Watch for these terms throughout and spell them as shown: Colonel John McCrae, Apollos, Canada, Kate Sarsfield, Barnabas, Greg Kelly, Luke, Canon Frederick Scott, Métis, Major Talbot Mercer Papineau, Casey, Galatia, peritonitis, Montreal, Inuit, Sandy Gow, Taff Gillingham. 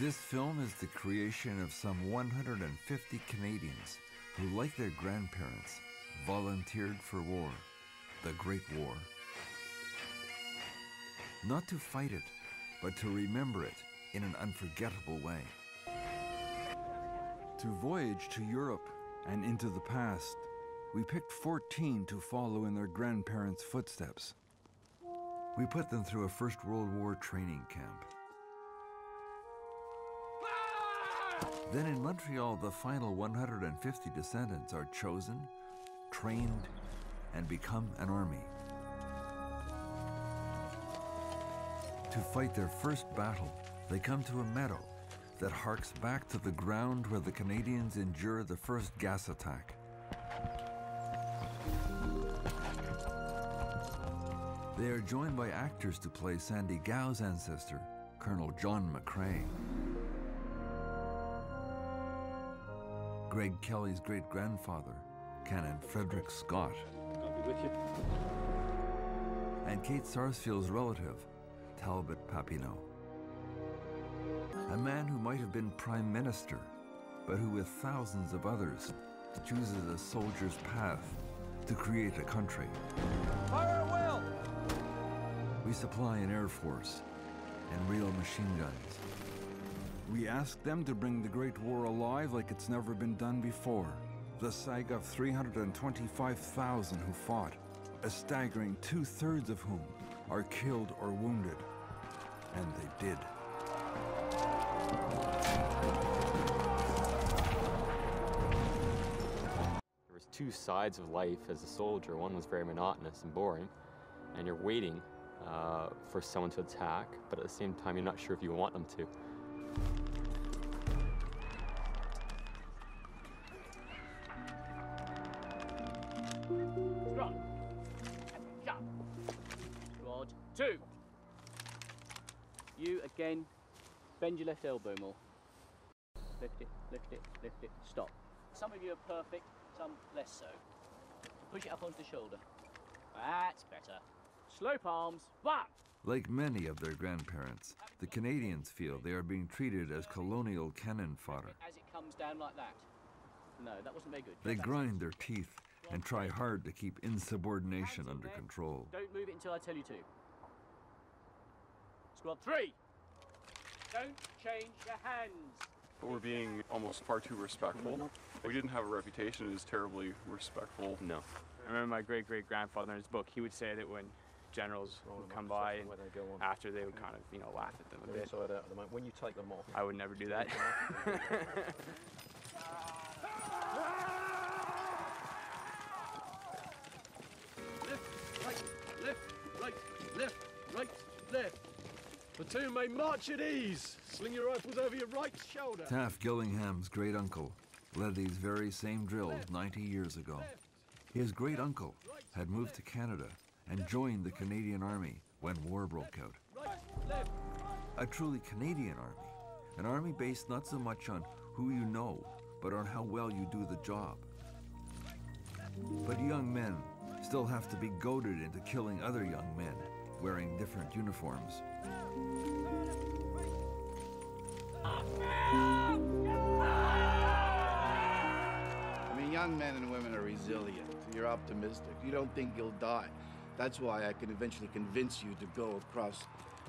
This film is the creation of some 150 Canadians who, like their grandparents, volunteered for war, the Great War. Not to fight it, but to remember it in an unforgettable way. To voyage to Europe and into the past, we picked 14 to follow in their grandparents' footsteps. We put them through a First World War training camp. Then in Montreal, the final 150 descendants are chosen, trained, and become an army to fight their first battle. They come to a meadow that harks back to the ground where the Canadians endure the first gas attack. They are joined by actors to play Sandy Gow's ancestor, Colonel John McCrae, Greg Kelly's great-grandfather, Canon Frederick Scott, and Kate Sarsfield's relative, Talbot Papineau, a man who might have been prime minister, but who with thousands of others chooses a soldier's path to create a country. Fire at will! We supply an air force and real machine guns. We ask them to bring the Great War alive like it's never been done before. The saga of 325,000 who fought, a staggering two-thirds of whom are killed or wounded. And they did. There was two sides of life as a soldier. One was very monotonous and boring, and you're waiting for someone to attack, but at the same time, you're not sure if you want them to. Two. You again, bend your left elbow more. Lift it, lift it, lift it, stop. Some of you are perfect, some less so. Push it up onto the shoulder. That's better. Slope arms, one. Like many of their grandparents, the Canadians feel they are being treated as colonial cannon fodder. As it comes down like that. No, that wasn't very good. They grind their teeth and try hard to keep insubordination under control. Don't move it until I tell you to. Squad 3, don't change your hands. But we're being almost far too respectful. We didn't have a reputation as terribly respectful. No. I remember my great-great-grandfather in his book, he would say that when generals would come by and after they would kind of, you know, laugh at them a bit. When you take them off. I would never do that. Left, right, left, right, left. Platoon may march at ease. Sling your rifles over your right shoulder. Taff Gillingham's great-uncle led these very same drills 90 years ago. His great-uncle had moved to Canada and joined the Canadian Army when war broke out. A truly Canadian army. An army based not so much on who you know, but on how well you do the job. But young men still have to be goaded into killing other young men wearing different uniforms. I mean, young men and women are resilient. You're optimistic. You don't think you'll die. That's why I can eventually convince you to go across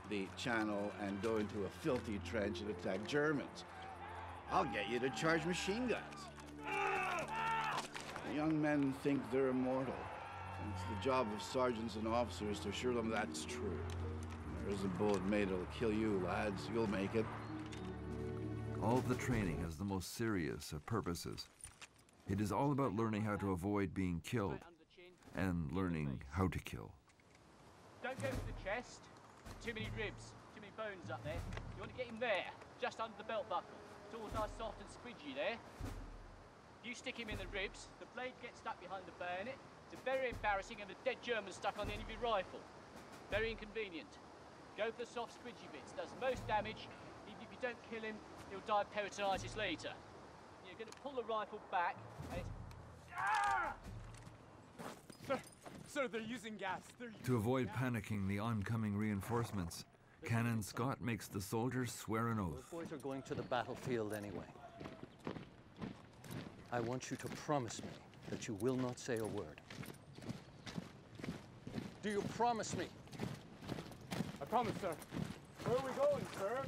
the channel and go into a filthy trench and attack Germans. I'll get you to charge machine guns. Young men think they're immortal. And it's the job of sergeants and officers to assure them that's true. There isn't a bullet made that'll kill you, lads. You'll make it. All the training has the most serious of purposes. It is all about learning how to avoid being killed and learning how to kill. Don't go for the chest. Too many ribs, too many bones up there. You want to get him there, just under the belt buckle. It's all nice, soft and squidgy there. If you stick him in the ribs, the blade gets stuck behind the bayonet. It's very embarrassing and a dead German stuck on the end of your rifle. Very inconvenient. Go for the soft squidgy bits. Does most damage. Even if you don't kill him, he'll die of peritonitis later. You're going to pull the rifle back and it's... Ah! Sir, they're using gas. To avoid panicking the oncoming reinforcements, Canon Scott makes the soldiers swear an oath. Those boys are going to the battlefield anyway. I want you to promise me that you will not say a word. Do you promise me? I promise, sir. Where are we going, sir?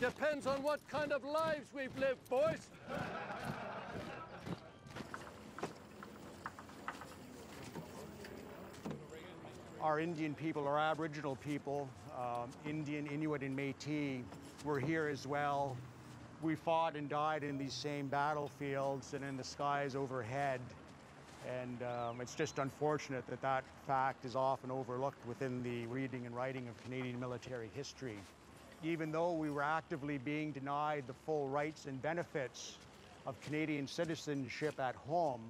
Depends on what kind of lives we've lived, boys. Our Indian people, our Aboriginal people, Indian, Inuit, and Métis, were here as well. We fought and died in these same battlefields and in the skies overhead. And it's just unfortunate that that fact is often overlooked within the reading and writing of Canadian military history. Even though we were actively being denied the full rights and benefits of Canadian citizenship at home,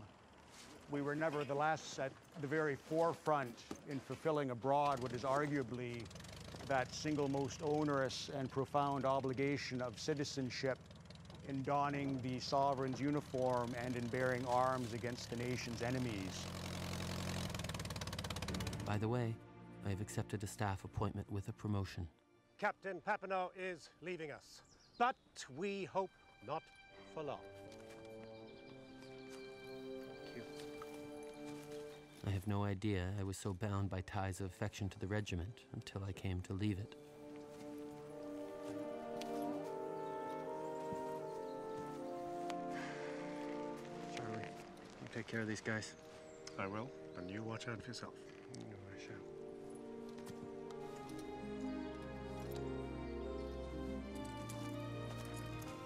we were nevertheless at the very forefront in fulfilling abroad what is arguably that single most onerous and profound obligation of citizenship in donning the sovereign's uniform and in bearing arms against the nation's enemies. By the way, I have accepted a staff appointment with a promotion. Captain Papineau is leaving us, but we hope not for long. I have no idea I was so bound by ties of affection to the regiment until I came to leave it. Charlie, you take care of these guys. I will, and you watch out for yourself. I shall.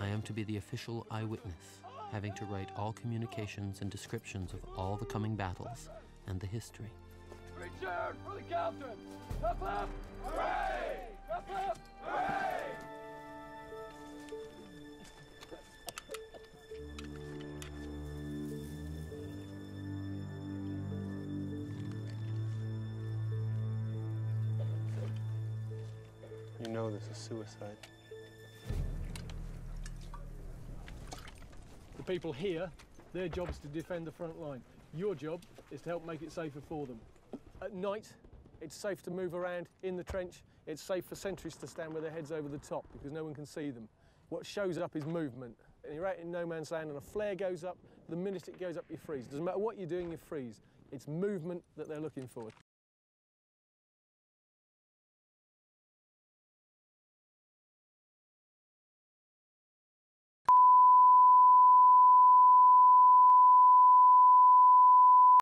I am to be the official eyewitness, having to write all communications and descriptions of all the coming battles and the history. Reach out for the captain! Up, up! Hooray! Up, up! Hooray! You know this is suicide. The people here, their job is to defend the front line. Your job is to help make it safer for them. At night, it's safe to move around in the trench. It's safe for sentries to stand with their heads over the top because no one can see them. What shows up is movement. And you're out in no man's land and a flare goes up. The minute it goes up, you freeze. Doesn't matter what you're doing, you freeze. It's movement that they're looking for.